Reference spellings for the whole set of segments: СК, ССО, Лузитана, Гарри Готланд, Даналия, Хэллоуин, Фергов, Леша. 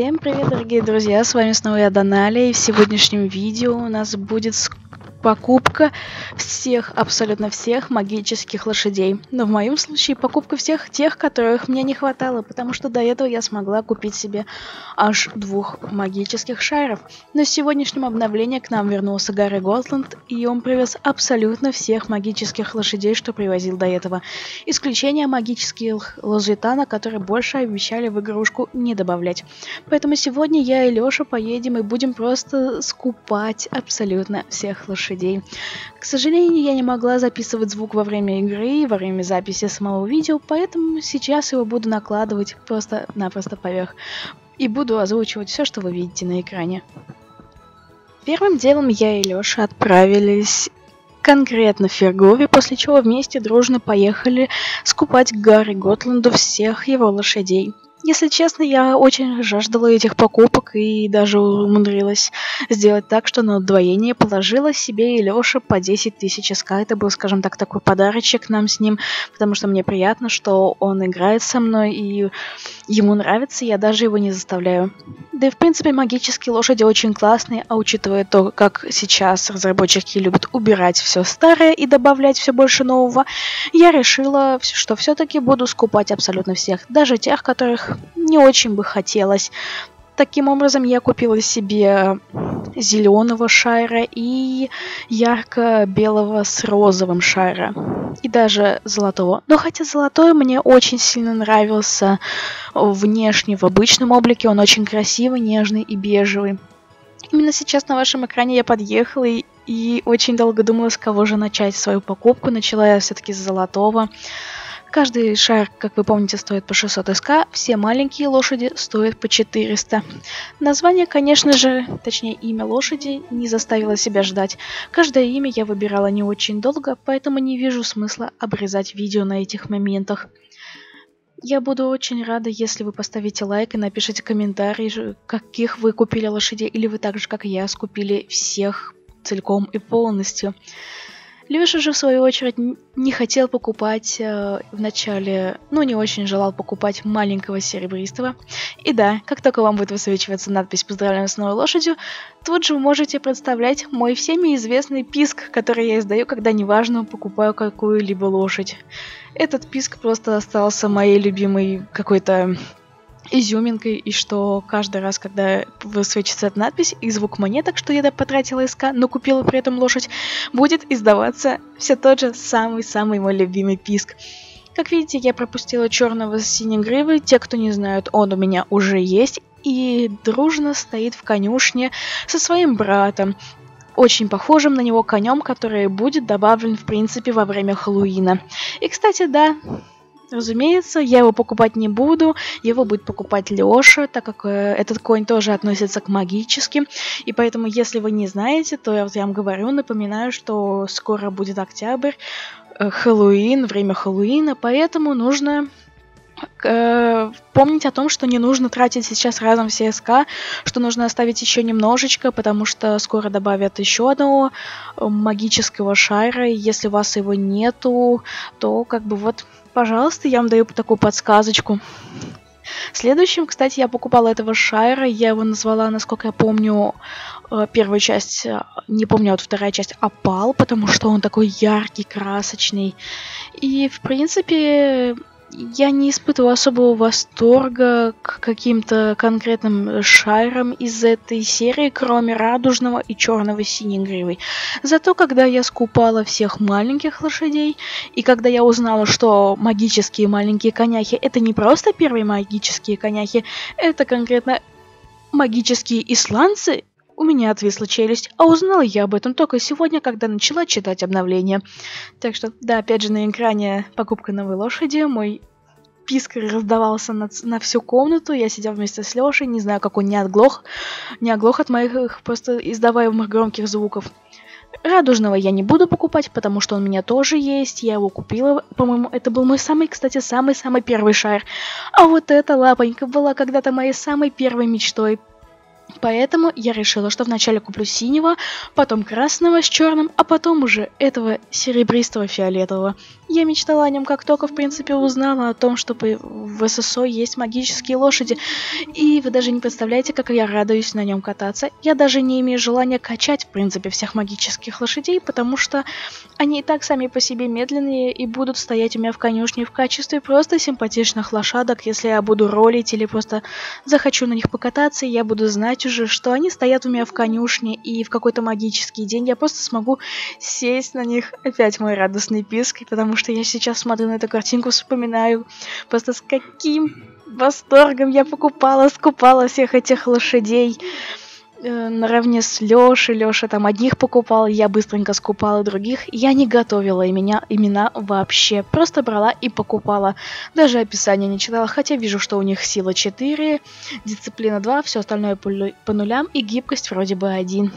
Всем привет, дорогие друзья, с вами снова я, Даналия, и в сегодняшнем видео у нас будет покупка всех, абсолютно всех магических лошадей. Но в моем случае покупка всех тех, которых мне не хватало, потому что до этого я смогла купить себе аж 2 магических шаров. Но в сегодняшнем обновлении к нам вернулся Гарри Готланд, и он привез абсолютно всех магических лошадей, что привозил до этого. Исключение магических Лузитана, которые больше обещали в игрушку не добавлять. Поэтому сегодня я и Леша поедем и будем просто скупать абсолютно всех лошадей. К сожалению, я не могла записывать звук во время игры и во время записи самого видео, поэтому сейчас его буду накладывать просто-напросто поверх. И буду озвучивать все, что вы видите на экране. Первым делом я и Леша отправились конкретно в Фергове, после чего вместе дружно поехали скупать Гарри Готланду всех его лошадей. Если честно, я очень жаждала этих покупок и даже умудрилась сделать так, что на удвоение положила себе и Лёше по 10 тысяч СК. Это был, скажем так, такой подарочек нам с ним, потому что мне приятно, что он играет со мной и ему нравится, я даже его не заставляю. Да и в принципе магические лошади очень классные, а учитывая то, как сейчас разработчики любят убирать все старое и добавлять все больше нового, я решила, что все-таки буду скупать абсолютно всех, даже тех, которых не очень бы хотелось. Таким образом, я купила себе зеленого шара и ярко-белого с розовым шара. И даже золотого. Но хотя золотой мне очень сильно нравился внешне, в обычном облике. Он очень красивый, нежный и бежевый. Именно сейчас на вашем экране я подъехала и очень долго думала, с кого же начать свою покупку. Начала я все-таки с золотого. Каждый шар, как вы помните, стоит по 600 СК, все маленькие лошади стоят по 400. Название, конечно же, точнее имя лошади, не заставило себя ждать. Каждое имя я выбирала не очень долго, поэтому не вижу смысла обрезать видео на этих моментах. Я буду очень рада, если вы поставите лайк и напишите комментарий, каких вы купили лошадей, или вы так же, как я, скупили всех целиком и полностью. Леша же, в свою очередь, не хотел покупать вначале, не очень желал покупать маленького серебристого. И да, как только вам будет высвечиваться надпись «Поздравляем с новой лошадью», тут же вы можете представлять мой всеми известный писк, который я издаю, когда неважно покупаю какую-либо лошадь. Этот писк просто остался моей любимой какой-то изюминкой, и что каждый раз, когда высвечится эта надпись и звук монеток, что я потратила СК, но купила при этом лошадь, будет издаваться все тот же самый-самый мой любимый писк. Как видите, я пропустила черного с синегривы, те, кто не знают, он у меня уже есть, и дружно стоит в конюшне со своим братом, очень похожим на него конем, который будет добавлен, в принципе, во время Хэллоуина. И, кстати, да, разумеется, я его покупать не буду, его будет покупать Леша, так как этот конь тоже относится к магическим. И поэтому, если вы не знаете, то я вам говорю, напоминаю, что скоро будет октябрь, Хэллоуин, время Хэллоуина, поэтому нужно помнить о том, что не нужно тратить сейчас разом все СК, что нужно оставить еще немножечко, потому что скоро добавят еще одного магического шара, и если у вас его нету, то как бы вот, пожалуйста, я вам даю такую подсказочку. Следующим, кстати, я покупала этого шайра, я его назвала, насколько я помню, первую часть, не помню, вот вторая часть «Опал», потому что он такой яркий, красочный. И, в принципе, я не испытываю особого восторга к каким-то конкретным шайрам из этой серии, кроме радужного и черного синегривой. Зато, когда я скупала всех маленьких лошадей, и когда я узнала, что магические маленькие коняхи — это не просто первые магические коняхи, это конкретно магические исландцы, у меня отвисла челюсть, а узнала я об этом только сегодня, когда начала читать обновление. Так что, да, опять же на экране покупка новой лошади, мой писк раздавался на всю комнату, я сидела вместе с Лешей, не знаю, как он не оглох от моих просто издаваемых громких звуков. Радужного я не буду покупать, потому что он у меня тоже есть, я его купила, по-моему, это был мой самый, кстати, самый-самый первый шар. А вот эта лапонька была когда-то моей самой первой мечтой. Поэтому я решила, что вначале куплю синего, потом красного с черным, а потом уже этого серебристого-фиолетового. Я мечтала о нем, как только, в принципе, узнала о том, что в ССО есть магические лошади. И вы даже не представляете, как я радуюсь на нем кататься. Я даже не имею желания качать, в принципе, всех магических лошадей, потому что они и так сами по себе медленные и будут стоять у меня в конюшне в качестве просто симпатичных лошадок. Если я буду ролить или просто захочу на них покататься, я буду знать уже, что они стоят у меня в конюшне, и в какой-то магический день я просто смогу сесть на них. Опять мой радостный писк, потому что я сейчас смотрю на эту картинку, вспоминаю просто с каким восторгом я покупала, скупала всех этих лошадей. Наравне с Лешей. Леша там одних покупал, я быстренько скупала других. Я не готовила имена вообще. Просто брала и покупала. Даже описание не читала, хотя вижу, что у них сила 4, дисциплина 2, все остальное по нулям и гибкость вроде бы 1.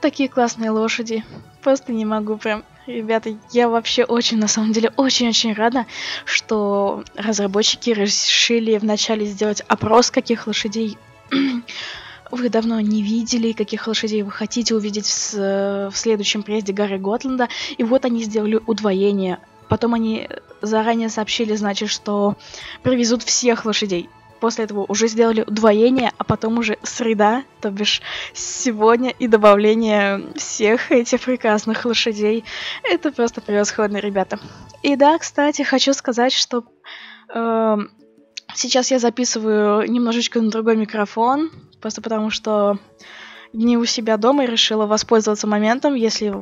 Такие классные лошади. Просто не могу прям... Ребята, я вообще очень, на самом деле, очень-очень рада, что разработчики решили вначале сделать опрос, каких лошадей вы давно не видели, каких лошадей вы хотите увидеть в следующем приезде Гарри Готланда. И вот они сделали удвоение. Потом они заранее сообщили, значит, что привезут всех лошадей. После этого уже сделали удвоение, а потом уже среда, то бишь сегодня, и добавление всех этих прекрасных лошадей. Это просто превосходно, ребята. И да, кстати, хочу сказать, что... сейчас я записываю немножечко на другой микрофон, просто потому что не у себя дома и решила воспользоваться моментом. Если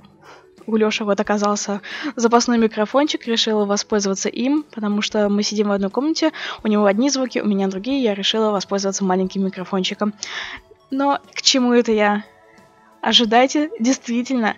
у Лёши вот оказался запасной микрофончик, решила воспользоваться им, потому что мы сидим в одной комнате, у него одни звуки, у меня другие, я решила воспользоваться маленьким микрофончиком. Но к чему это я? Ожидайте, действительно...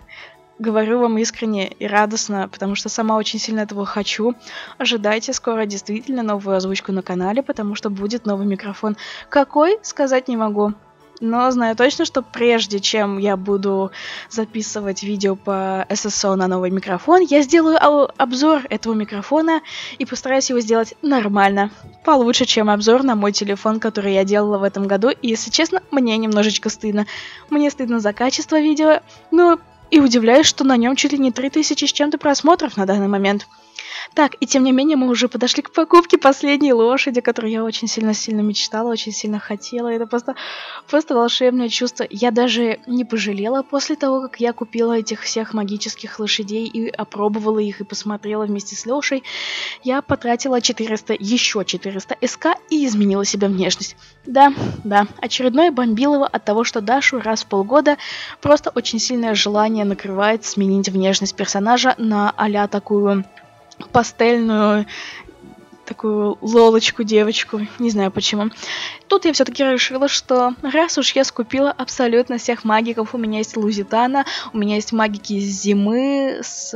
Говорю вам искренне и радостно, потому что сама очень сильно этого хочу. Ожидайте скоро действительно новую озвучку на канале, потому что будет новый микрофон. Какой, сказать не могу. Но знаю точно, что прежде чем я буду записывать видео по ССО на новый микрофон, я сделаю обзор этого микрофона и постараюсь его сделать нормально. Получше, чем обзор на мой телефон, который я делала в этом году. И, если честно, мне немножечко стыдно. Мне стыдно за качество видео, но... И удивляюсь, что на нем чуть ли не 3000 с чем-то просмотров на данный момент. Так, и тем не менее мы уже подошли к покупке последней лошади, которую я очень сильно-сильно мечтала, очень сильно хотела. Это просто волшебное чувство. Я даже не пожалела после того, как я купила этих всех магических лошадей и опробовала их, и посмотрела вместе с Лешей. Я потратила 400, еще 400 СК и изменила себе внешность. Да, очередное бомбилово от того, что Дашу раз в полгода просто очень сильное желание накрывает сменить внешность персонажа на а-ля такую... пастельную такую лолочку, девочку, не знаю почему. Тут я все-таки решила, что раз уж я скупила абсолютно всех магиков, у меня есть Лузитана, у меня есть магики из зимы, с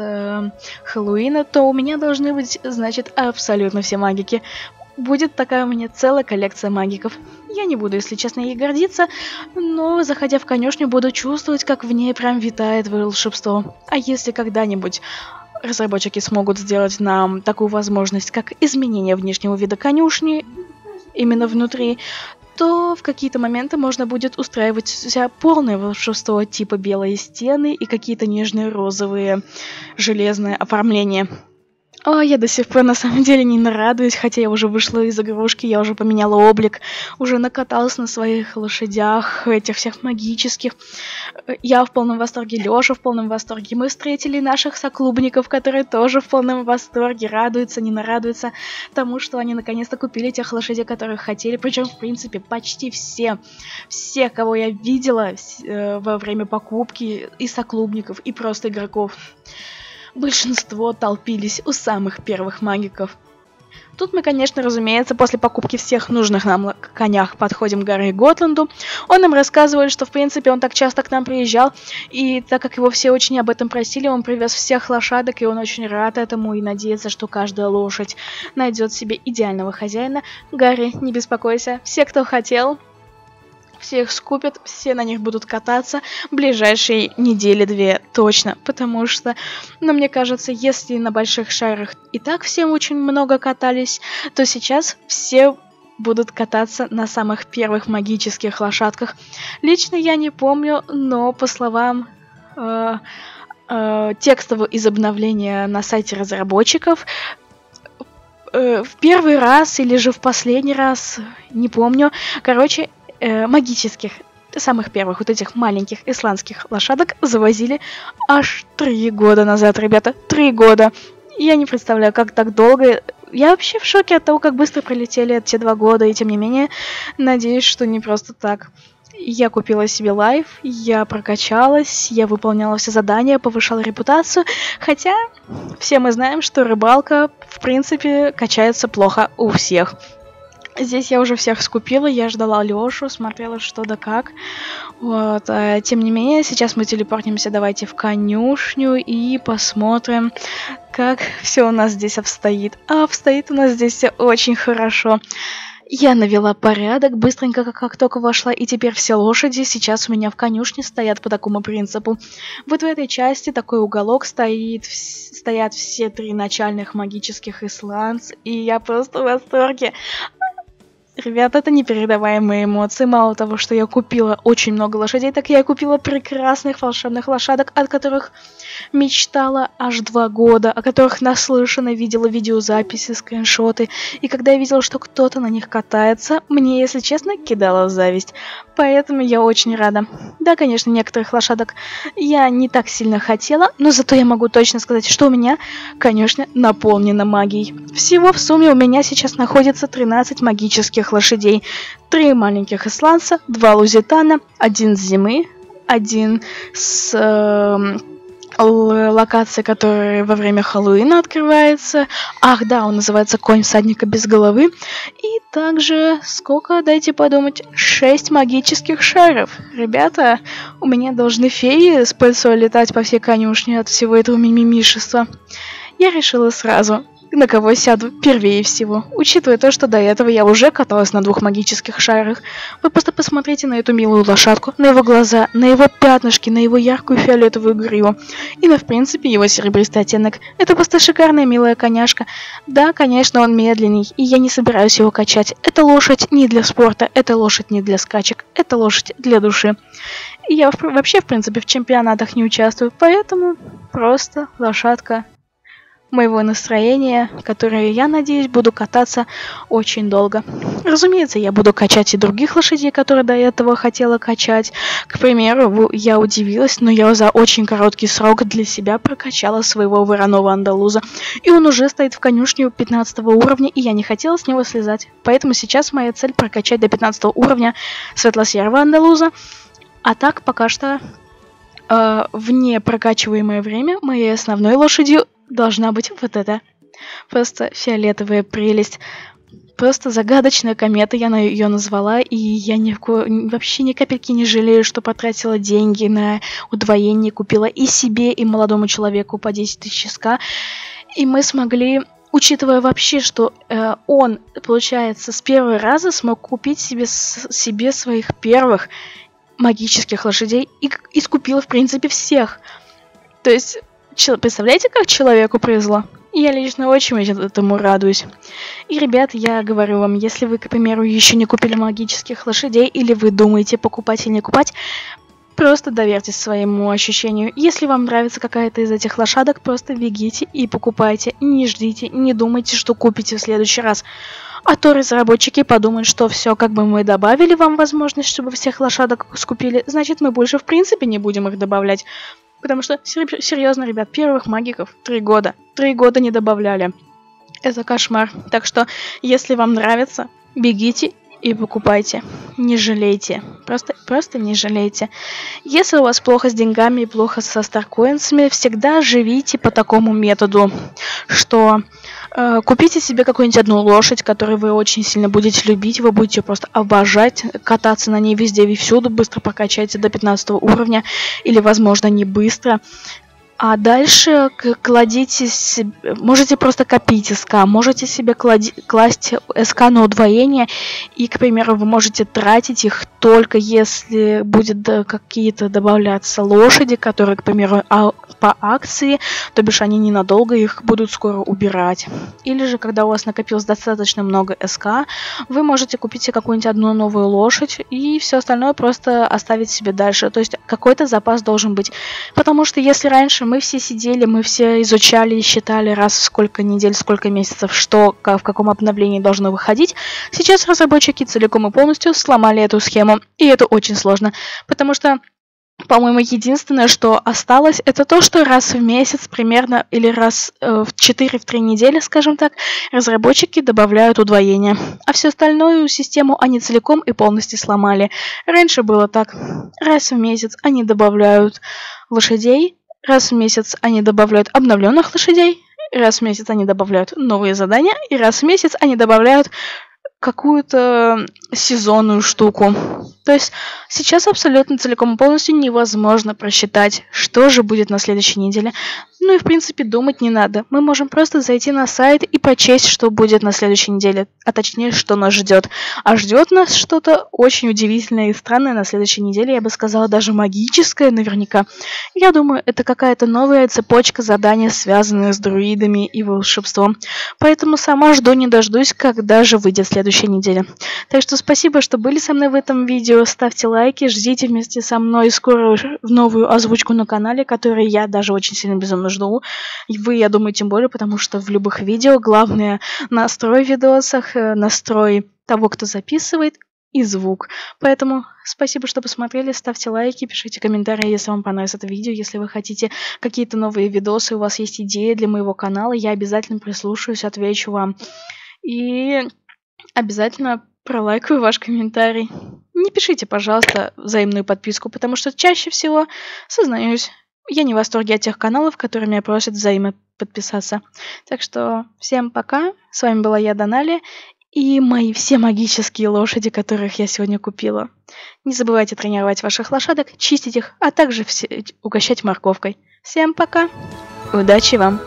Хэллоуина, то у меня должны быть, значит, абсолютно все магики. Будет такая у меня целая коллекция магиков. Я не буду, если честно, ей гордиться, но, заходя в конюшню, буду чувствовать, как в ней прям витает волшебство. А если когда-нибудь... разработчики смогут сделать нам такую возможность, как изменение внешнего вида конюшни, именно внутри, то в какие-то моменты можно будет устраивать вся полное волшебство, типа белые стены и какие-то нежные розовые железные оформления. О, я до сих пор на самом деле не нарадуюсь, хотя я уже вышла из игрушки, я уже поменяла облик, уже накаталась на своих лошадях, этих всех магических. Я в полном восторге, Лёша в полном восторге. Мы встретили наших соклубников, которые тоже в полном восторге, радуются, не нарадуются тому, что они наконец-то купили тех лошадей, которых хотели. Причем, в принципе, почти все, кого я видела во время покупки, и соклубников, и просто игроков. Большинство толпились у самых первых магиков. Тут мы, конечно, разумеется, после покупки всех нужных нам конях подходим к Гарри Готланду. Он нам рассказывает, что, в принципе, он так часто к нам приезжал, и так как его все очень об этом просили, он привез всех лошадок, и он очень рад этому и надеется, что каждая лошадь найдет себе идеального хозяина. Гарри, не беспокойся, все, кто хотел... все их скупят, все на них будут кататься ближайшие недели-две точно, потому что, ну, мне кажется, если на больших шарах и так все очень много катались, то сейчас все будут кататься на самых первых магических лошадках. Лично я не помню, но по словам текстов из обновления на сайте разработчиков. В первый раз или же в последний раз, не помню. Короче, магических, самых первых, вот этих маленьких исландских лошадок завозили аж 3 года назад, ребята. 3 года. Я не представляю, как так долго. Я вообще в шоке от того, как быстро пролетели те 2 года, и тем не менее, надеюсь, что не просто так. Я купила себе лайф, я прокачалась, я выполняла все задания, повышала репутацию. Хотя, все мы знаем, что рыбалка, в принципе, качается плохо у всех. Здесь я уже всех скупила, я ждала Лешу, смотрела что да как. Вот. Тем не менее, сейчас мы телепортнемся, давайте, в конюшню и посмотрим, как все у нас здесь обстоит. А обстоит у нас здесь все очень хорошо. Я навела порядок быстренько, как только вошла, и теперь все лошади сейчас у меня в конюшне стоят по такому принципу. Вот в этой части такой уголок стоят все 3 начальных магических исландца, и я просто в восторге. Ребята, это непередаваемые эмоции. Мало того, что я купила очень много лошадей, так я и купила прекрасных волшебных лошадок, от которых мечтала аж 2 года, о которых наслышана, видела видеозаписи, скриншоты. И когда я видела, что кто-то на них катается, мне, если честно, кидала зависть. Поэтому я очень рада. Да, конечно, некоторых лошадок я не так сильно хотела, но зато я могу точно сказать, что у меня, конечно, наполнена магией. Всего в сумме у меня сейчас находится 13 магических лошадей, 3 маленьких исландца, 2 лузитана, 1 с зимы, 1 с локации, которая во время Хэллоуина открывается. Ах да, он называется «Конь всадника без головы». И также, сколько, дайте подумать, 6 магических шаров. Ребята, у меня должны феи с пыльцой летать по всей конюшне от всего этого мимимишества. Я решила сразу, на кого сяду первее всего, учитывая то, что до этого я уже каталась на 2 магических шарах. Вы просто посмотрите на эту милую лошадку, на его глаза, на его пятнышки, на его яркую фиолетовую гриву и на, в принципе, его серебристый оттенок. Это просто шикарная милая коняшка. Да, конечно, он медленный, и я не собираюсь его качать. Эта лошадь не для спорта, эта лошадь не для скачек, эта лошадь для души. И я вообще, в принципе, в чемпионатах не участвую, поэтому просто лошадка моего настроения, которые, я надеюсь, буду кататься очень долго. Разумеется, я буду качать и других лошадей, которые до этого хотела качать. К примеру, я удивилась, но я за очень короткий срок для себя прокачала своего вороного андалуза. И он уже стоит в конюшне 15 уровня, и я не хотела с него слезать. Поэтому сейчас моя цель прокачать до 15 уровня светло-серого андалуза. А так, пока что, в непрокачиваемое время моей основной лошадью должна быть вот эта просто фиолетовая прелесть. Просто загадочная комета, я ее назвала, и я вообще ни капельки не жалею, что потратила деньги на удвоение, купила и себе, и молодому человеку по 10 000 СК. И мы смогли, учитывая вообще, что он, получается, с первого раза смог купить себе своих первых магических лошадей и искупила, в принципе, всех. То есть, представляете, как человеку повезло? Я лично очень этому радуюсь. И, ребят, я говорю вам, если вы, к примеру, еще не купили магических лошадей, или вы думаете, покупать или не купать, просто доверьтесь своему ощущению. Если вам нравится какая-то из этих лошадок, просто бегите и покупайте. Не ждите, не думайте, что купите в следующий раз. А то разработчики подумают, что все, как бы мы добавили вам возможность, чтобы всех лошадок скупили, значит, мы больше в принципе не будем их добавлять. Потому что, серьезно, ребят, первых магиков 3 года. 3 года не добавляли. Это кошмар. Так что, если вам нравится, бегите и покупайте. Не жалейте. Просто не жалейте. Если у вас плохо с деньгами и плохо со старкоинсами, всегда живите по такому методу, что купите себе какую-нибудь одну лошадь, которую вы очень сильно будете любить, вы будете ее просто обожать, кататься на ней везде и всюду, быстро прокачайте до 15 уровня, или, возможно, не быстро. А дальше кладите себе, можете просто копить СК, можете себе класть СК на удвоение, и, к примеру, вы можете тратить их только если будут какие-то добавляться лошади, которые, к примеру, по акции, то бишь они ненадолго, их будут скоро убирать. Или же, когда у вас накопилось достаточно много СК, вы можете купить себе какую-нибудь одну новую лошадь, и все остальное просто оставить себе дальше. То есть какой-то запас должен быть. Потому что если раньше мы все сидели, мы все изучали и считали раз в сколько недель, сколько месяцев, что, в каком обновлении должно выходить. Сейчас разработчики целиком и полностью сломали эту схему, и это очень сложно, потому что, по-моему, единственное, что осталось, это то, что раз в месяц примерно, или раз в 4-3 недели, скажем так, разработчики добавляют удвоение. А всю остальную систему они целиком и полностью сломали. Раньше было так. Раз в месяц они добавляют лошадей, раз в месяц они добавляют обновленных лошадей, раз в месяц они добавляют новые задания, и раз в месяц они добавляют какую-то сезонную штуку. То есть сейчас абсолютно целиком и полностью невозможно просчитать, что же будет на следующей неделе. Ну и в принципе думать не надо. Мы можем просто зайти на сайт и прочесть, что будет на следующей неделе. А точнее, что нас ждет. А ждет нас что-то очень удивительное и странное на следующей неделе. Я бы сказала, даже магическое наверняка. Я думаю, это какая-то новая цепочка заданий, связанная с друидами и волшебством. Поэтому сама жду не дождусь, когда же выйдет следующий неделе. Так что спасибо, что были со мной в этом видео. Ставьте лайки, ждите вместе со мной скоро новую озвучку на канале, которую я даже очень сильно безумно жду. И вы, я думаю, тем более, потому что в любых видео главное настрой в видосах, настрой того, кто записывает, и звук. Поэтому спасибо, что посмотрели, ставьте лайки, пишите комментарии, если вам понравилось это видео, если вы хотите какие-то новые видосы, у вас есть идеи для моего канала, я обязательно прислушаюсь, отвечу вам. И обязательно пролайкаю ваш комментарий. Не пишите, пожалуйста, взаимную подписку, потому что чаще всего, сознаюсь, я не в восторге от тех каналов, которые меня просят взаимно подписаться. Так что всем пока. С вами была я, Даналия, и мои все магические лошади, которых я сегодня купила. Не забывайте тренировать ваших лошадок, чистить их, а также угощать морковкой. Всем пока. Удачи вам.